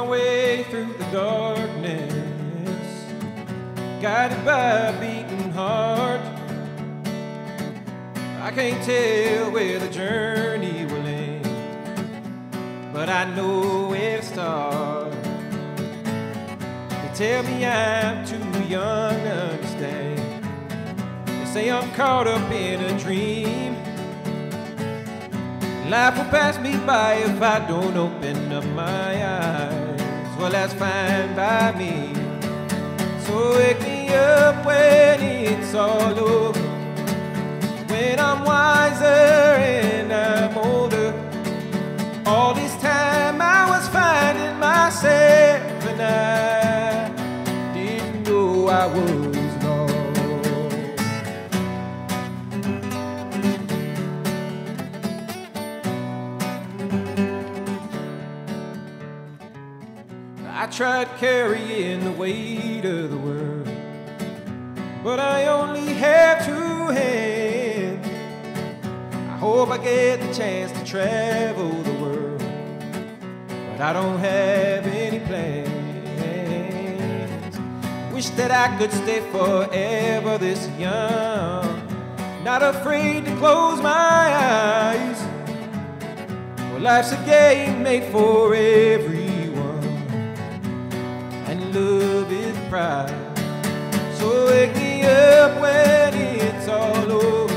my way through the darkness, guided by a beating heart. I can't tell where the journey will end, but I know where to start. They tell me I'm too young to understand. They say I'm caught up in a dream. Life will pass me by if I don't open up my eyes. Well, that's fine by me. So wake me up when it's all over, when I'm wiser and I'm older. All this time I was finding myself, and I didn't know I was. I tried carrying the weight of the world, but I only have two hands. I hope I get the chance to travel the world, but I don't have any plans. Wish that I could stay forever this young, not afraid to close my eyes. Well, life's a game made for every. Love is pride. So wake me up when it's all over,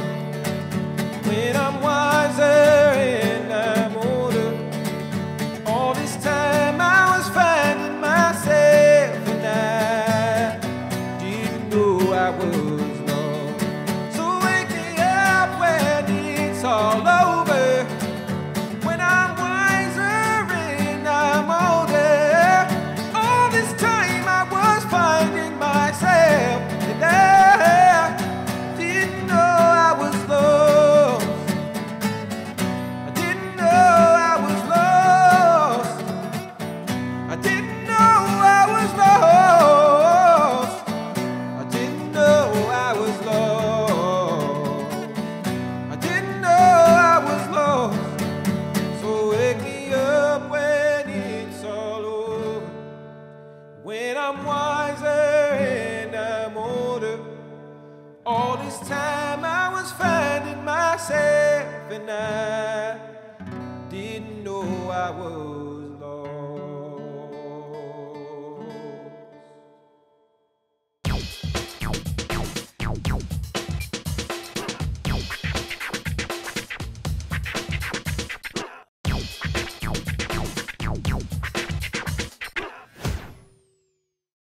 when I'm wiser and I'm older. All this time I was finding myself, and I didn't know I was lost. So wake me up when it's all over, when I'm wiser and I'm older. And I didn't know I was lost. I didn't know I was lost. I didn't know I was lost. I didn't know I was lost. I didn't know I was lost. So wake me up when it's all over, when I'm wiser. All this time I was finding myself, and I didn't know I was.